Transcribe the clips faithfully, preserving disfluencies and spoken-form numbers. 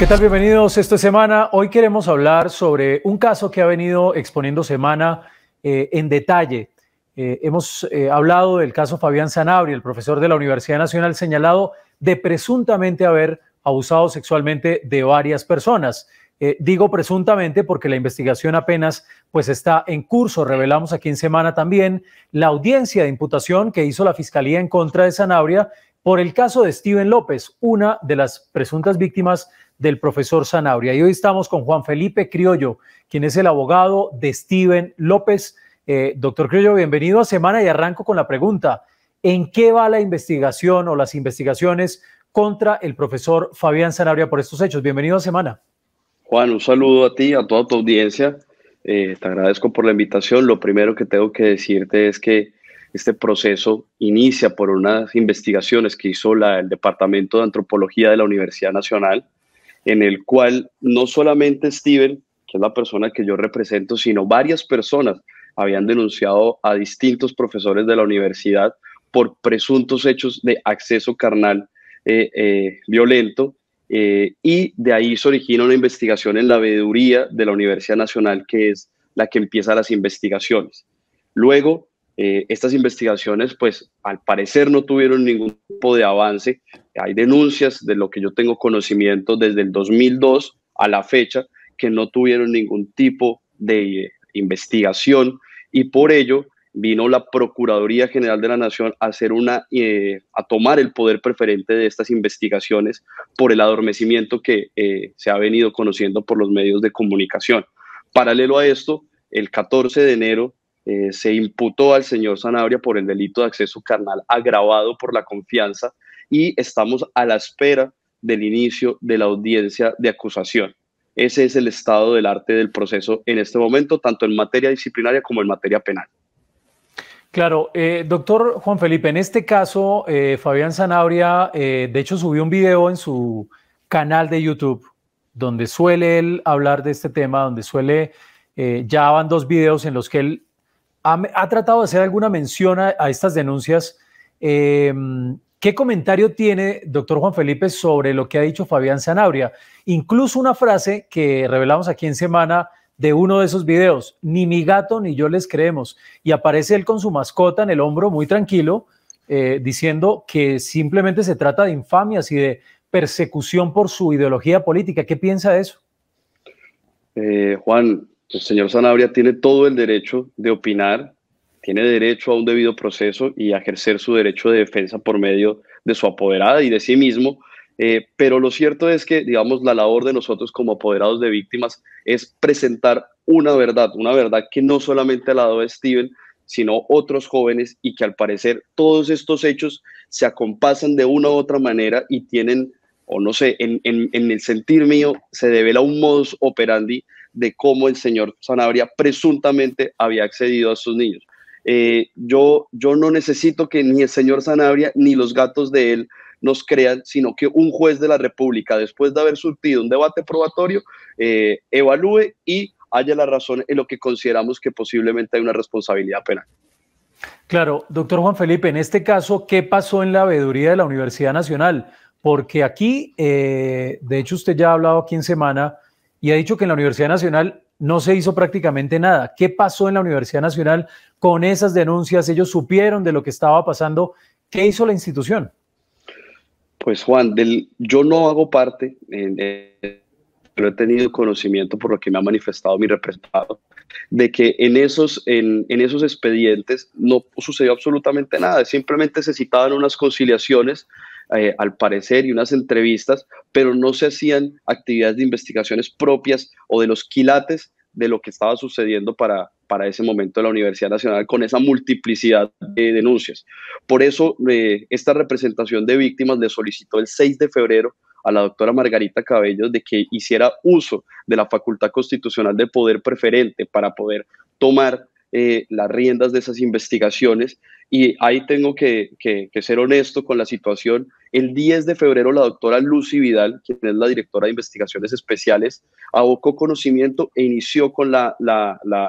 ¿Qué tal? Bienvenidos esta semana. Hoy queremos hablar sobre un caso que ha venido exponiendo Semana eh, en detalle. Eh, hemos eh, hablado del caso Fabián Sanabria, el profesor de la Universidad Nacional, señalado de presuntamente haber abusado sexualmente de varias personas. Eh, digo presuntamente porque la investigación apenas pues, está en curso. Revelamos aquí en Semana también la audiencia de imputación que hizo la Fiscalía en contra de Sanabria por el caso de Steven López, una de las presuntas víctimas del profesor Sanabria. Y hoy estamos con Juan Felipe Criollo, quien es el abogado de Steven López. Eh, doctor Criollo, bienvenido a Semana y arranco con la pregunta. ¿En qué va la investigación o las investigaciones contra el profesor Fabián Sanabria por estos hechos? Bienvenido a Semana. Juan, un saludo a ti, a toda tu audiencia. Eh, te agradezco por la invitación. Lo primero que tengo que decirte es que este proceso inicia por unas investigaciones que hizo la, el Departamento de Antropología de la Universidad Nacional, en el cual no solamente Steven, que es la persona que yo represento, sino varias personas habían denunciado a distintos profesores de la universidad por presuntos hechos de acceso carnal eh, eh, violento, eh, y de ahí se origina una investigación en la veeduría de la Universidad Nacional, que es la que empieza las investigaciones. Luego, eh, estas investigaciones, pues, al parecer no tuvieron ningún tipo de avance. Hay denuncias, de lo que yo tengo conocimiento, desde el dos mil dos a la fecha, que no tuvieron ningún tipo de eh, investigación, y por ello vino la Procuraduría General de la Nación a, hacer una, eh, a tomar el poder preferente de estas investigaciones por el adormecimiento que eh, se ha venido conociendo por los medios de comunicación. Paralelo a esto, el catorce de enero eh, se imputó al señor Sanabria por el delito de acceso carnal agravado por la confianza, y estamos a la espera del inicio de la audiencia de acusación. Ese es el estado del arte del proceso en este momento, tanto en materia disciplinaria como en materia penal. Claro, eh, doctor Juan Felipe, en este caso, eh, Fabián Sanabria, eh, de hecho, subió un video en su canal de YouTube, donde suele él hablar de este tema, donde suele, eh, ya van dos videos en los que él ha, ha tratado de hacer alguna mención a, a estas denuncias. eh, ¿Qué comentario tiene, doctor Juan Felipe, sobre lo que ha dicho Fabián Sanabria? Incluso una frase que revelamos aquí en Semana de uno de esos videos: ni mi gato ni yo les creemos. Y aparece él con su mascota en el hombro, muy tranquilo, eh, diciendo que simplemente se trata de infamias y de persecución por su ideología política. ¿Qué piensa de eso? Eh, Juan, el señor Sanabria tiene todo el derecho de opinar. Tiene derecho a un debido proceso y a ejercer su derecho de defensa por medio de su apoderada y de sí mismo. Eh, pero lo cierto es que, digamos, la labor de nosotros como apoderados de víctimas es presentar una verdad, una verdad que no solamente la de Steven, sino otros jóvenes, y que al parecer todos estos hechos se acompasan de una u otra manera y tienen, o no sé, en, en, en el sentir mío, se devela un modus operandi de cómo el señor Sanabria presuntamente había accedido a estos niños. Eh, yo, yo no necesito que ni el señor Sanabria ni los gatos de él nos crean, sino que un juez de la República, después de haber surtido un debate probatorio, eh, evalúe y haya la razón en lo que consideramos que posiblemente hay una responsabilidad penal. Claro, doctor Juan Felipe, en este caso, ¿qué pasó en la veeduría de la Universidad Nacional? Porque aquí, eh, de hecho, usted ya ha hablado aquí en Semana y ha dicho que en la Universidad Nacional no se hizo prácticamente nada. ¿Qué pasó en la Universidad Nacional con esas denuncias? ¿Ellos supieron de lo que estaba pasando? ¿Qué hizo la institución? Pues, Juan, del, yo no hago parte, eh, eh, pero he tenido conocimiento, por lo que me ha manifestado mi representado, de que en esos, en, en esos expedientes no sucedió absolutamente nada. Simplemente se citaban unas conciliaciones, Eh, al parecer, y unas entrevistas, pero no se hacían actividades de investigaciones propias o de los quilates de lo que estaba sucediendo para, para ese momento en la Universidad Nacional, con esa multiplicidad de denuncias. Por eso, eh, esta representación de víctimas le solicitó el seis de febrero a la doctora Margarita Cabello de que hiciera uso de la Facultad Constitucional de Poder Preferente para poder tomar Eh, las riendas de esas investigaciones, y ahí tengo que, que, que ser honesto con la situación. El diez de febrero la doctora Lucy Vidal, quien es la directora de investigaciones especiales, abocó conocimiento e inició con la, la, la,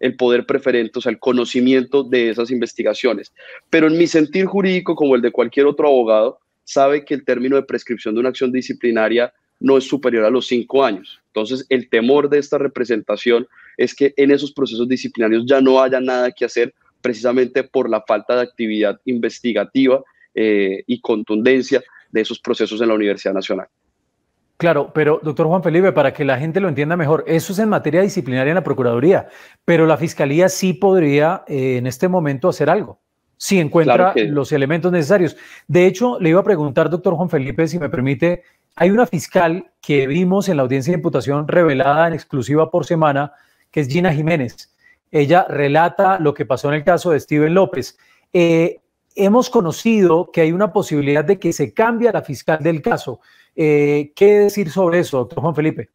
el poder preferente, o sea, el conocimiento de esas investigaciones. Pero en mi sentir jurídico, como el de cualquier otro abogado, sabe que el término de prescripción de una acción disciplinaria no es superior a los cinco años. Entonces, el temor de esta representación es que en esos procesos disciplinarios ya no haya nada que hacer, precisamente por la falta de actividad investigativa eh, y contundencia de esos procesos en la Universidad Nacional. Claro, pero doctor Juan Felipe, para que la gente lo entienda mejor, eso es en materia disciplinaria en la Procuraduría, pero la Fiscalía sí podría eh, en este momento hacer algo, si encuentra claro que... los elementos necesarios. De hecho, le iba a preguntar, doctor Juan Felipe, si me permite, hay una fiscal que vimos en la audiencia de imputación revelada en exclusiva por Semana, que es Gina Jiménez. Ella relata lo que pasó en el caso de Steven López. Eh, hemos conocido que hay una posibilidad de que se cambie a la fiscal del caso. Eh, ¿Qué decir sobre eso, doctor Juan Felipe?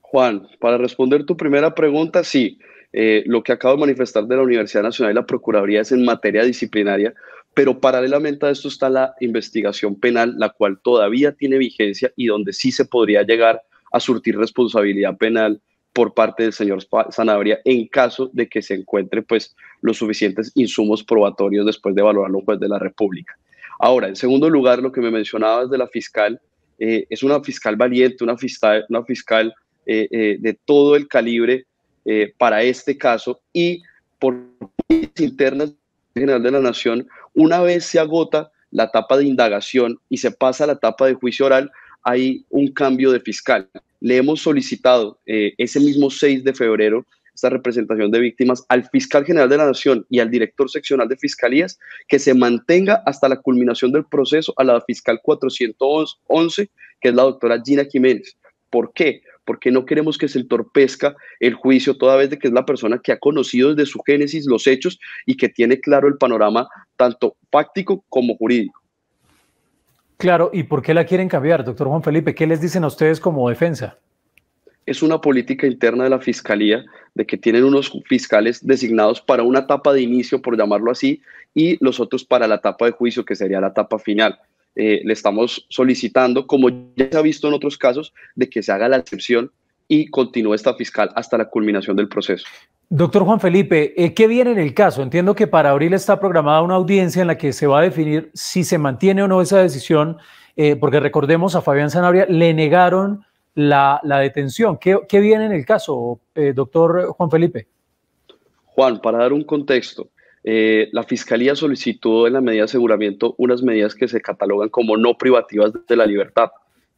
Juan, para responder tu primera pregunta, sí. Eh, lo que acabo de manifestar de la Universidad Nacional y la Procuraduría es en materia disciplinaria, pero paralelamente a esto está la investigación penal, la cual todavía tiene vigencia y donde sí se podría llegar a surtir responsabilidad penal por parte del señor Sanabria en caso de que se encuentre pues los suficientes insumos probatorios después de valorarlo un juez de la República. Ahora, en segundo lugar, lo que me mencionabas de la fiscal, eh, es una fiscal valiente, una fiscal, una fiscal eh, eh, de todo el calibre eh, para este caso, y por internas general de la Nación, una vez se agota la etapa de indagación y se pasa a la etapa de juicio oral, hay un cambio de fiscal. Le hemos solicitado eh, ese mismo seis de febrero esta representación de víctimas al fiscal general de la Nación y al director seccional de fiscalías que se mantenga hasta la culminación del proceso a la fiscal cuatrocientos once, que es la doctora Gina Jiménez. ¿Por qué? Porque no queremos que se entorpezca el juicio, toda vez de que es la persona que ha conocido desde su génesis los hechos y que tiene claro el panorama tanto fáctico como jurídico. Claro, ¿y por qué la quieren cambiar, doctor Juan Felipe? ¿Qué les dicen a ustedes como defensa? Es una política interna de la Fiscalía, de que tienen unos fiscales designados para una etapa de inicio, por llamarlo así, y los otros para la etapa de juicio, que sería la etapa final. Eh, le estamos solicitando, como ya se ha visto en otros casos, de que se haga la excepción y continúe esta fiscal hasta la culminación del proceso. Doctor Juan Felipe, ¿qué viene en el caso? Entiendo que para abril está programada una audiencia en la que se va a definir si se mantiene o no esa decisión, eh, porque recordemos a Fabián Sanabria le negaron la, la detención. ¿Qué, qué viene en el caso, eh, doctor Juan Felipe? Juan, para dar un contexto, eh, la Fiscalía solicitó en la medida de aseguramiento unas medidas que se catalogan como no privativas de la libertad.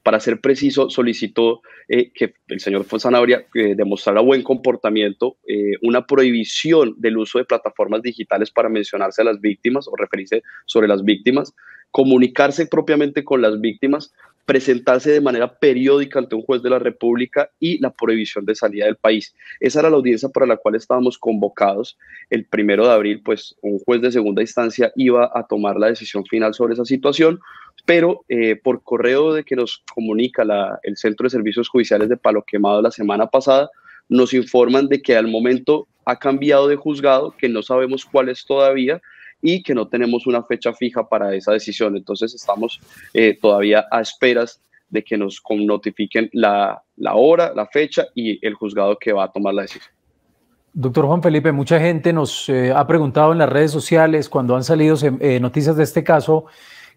Para ser preciso, solicitó eh, que el señor Sanabria eh, demostrara buen comportamiento, eh, una prohibición del uso de plataformas digitales para mencionarse a las víctimas o referirse sobre las víctimas, comunicarse propiamente con las víctimas, presentarse de manera periódica ante un juez de la República y la prohibición de salida del país. Esa era la audiencia para la cual estábamos convocados. El primero de abril, pues, un juez de segunda instancia iba a tomar la decisión final sobre esa situación, pero eh, por correo de que nos comunica la, el Centro de Servicios Judiciales de Palo Quemado la semana pasada, nos informan de que al momento ha cambiado de juzgado, que no sabemos cuál es todavía, y que no tenemos una fecha fija para esa decisión. Entonces estamos eh, todavía a esperas de que nos notifiquen la, la hora, la fecha y el juzgado que va a tomar la decisión. Doctor Juan Felipe, mucha gente nos eh, ha preguntado en las redes sociales cuando han salido eh, noticias de este caso,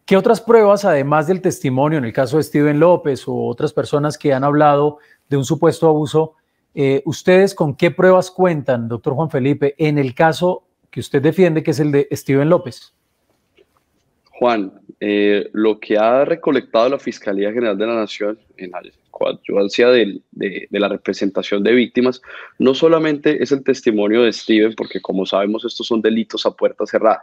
¿qué otras pruebas, además del testimonio, en el caso de Steven López o otras personas que han hablado de un supuesto abuso, eh, ustedes con qué pruebas cuentan, doctor Juan Felipe, en el caso que usted defiende, que es el de Steven López? Juan, eh, lo que ha recolectado la Fiscalía General de la Nación en la coadyuvancia de, de, de la representación de víctimas, no solamente es el testimonio de Steven, porque como sabemos estos son delitos a puerta cerrada.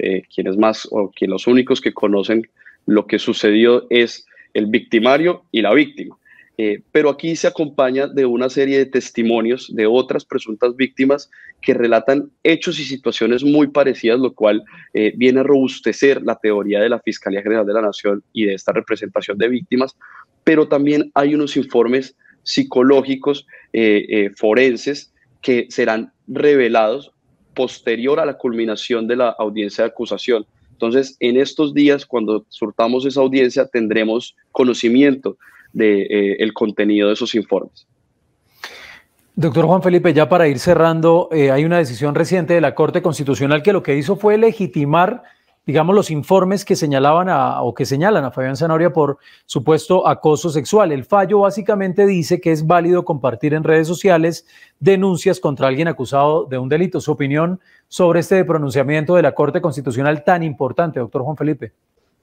Eh, quienes más o quien los únicos que conocen lo que sucedió es el victimario y la víctima. Eh, pero aquí se acompaña de una serie de testimonios de otras presuntas víctimas que relatan hechos y situaciones muy parecidas, lo cual eh, viene a robustecer la teoría de la Fiscalía General de la Nación y de esta representación de víctimas, pero también hay unos informes psicológicos eh, eh, forenses que serán revelados posterior a la culminación de la audiencia de acusación. Entonces, en estos días, cuando surtamos esa audiencia, tendremos conocimiento de, eh, el contenido de esos informes. Doctor Juan Felipe, ya para ir cerrando, eh, hay una decisión reciente de la Corte Constitucional que lo que hizo fue legitimar digamos, los informes que señalaban a, o que señalan a Fabián Sanabria por supuesto acoso sexual. El fallo básicamente dice que es válido compartir en redes sociales denuncias contra alguien acusado de un delito. Su opinión sobre este pronunciamiento de la Corte Constitucional tan importante, doctor Juan Felipe.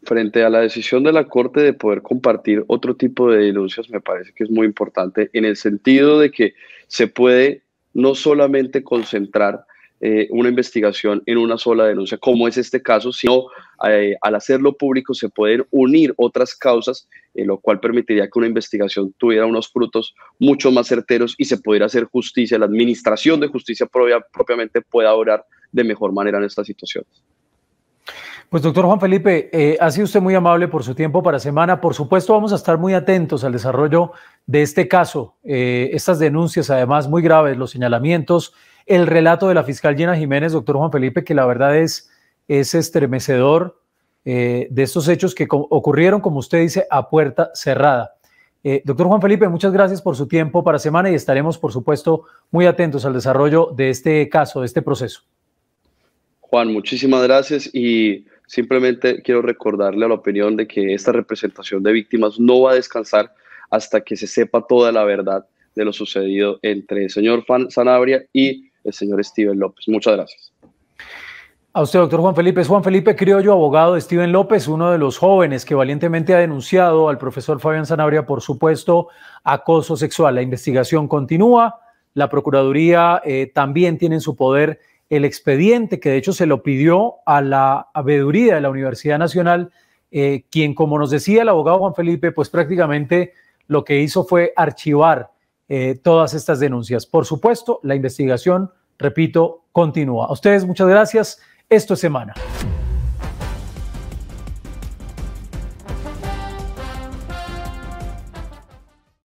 Frente a la decisión de la Corte de poder compartir otro tipo de denuncias, me parece que es muy importante en el sentido de que se puede no solamente concentrar Eh, una investigación en una sola denuncia, como es este caso, sino eh, al hacerlo público se pueden unir otras causas, eh, lo cual permitiría que una investigación tuviera unos frutos mucho más certeros y se pudiera hacer justicia, la administración de justicia propia, propiamente pueda obrar de mejor manera en estas situaciones. Pues doctor Juan Felipe, eh, ha sido usted muy amable por su tiempo para Semana. Por supuesto vamos a estar muy atentos al desarrollo de este caso, eh, estas denuncias además muy graves, los señalamientos, el relato de la fiscal Gina Jiménez, doctor Juan Felipe, que la verdad es, es estremecedor eh, de estos hechos que co- ocurrieron, como usted dice, a puerta cerrada. Eh, doctor Juan Felipe, muchas gracias por su tiempo para Semana y estaremos, por supuesto, muy atentos al desarrollo de este caso, de este proceso. Juan, muchísimas gracias y simplemente quiero recordarle a la opinión de que esta representación de víctimas no va a descansar hasta que se sepa toda la verdad de lo sucedido entre el señor Sanabria y el señor Steven López. Muchas gracias. A usted, doctor Juan Felipe. Es Juan Felipe Criollo, abogado de Steven López, uno de los jóvenes que valientemente ha denunciado al profesor Fabián Sanabria por supuesto acoso sexual. La investigación continúa. La Procuraduría eh, también tiene en su poder el expediente que de hecho se lo pidió a la veeduría de la Universidad Nacional, eh, quien, como nos decía el abogado Juan Felipe, pues prácticamente lo que hizo fue archivar Eh, todas estas denuncias. Por supuesto, la investigación, repito, continúa. A ustedes muchas gracias. Esto es Semana.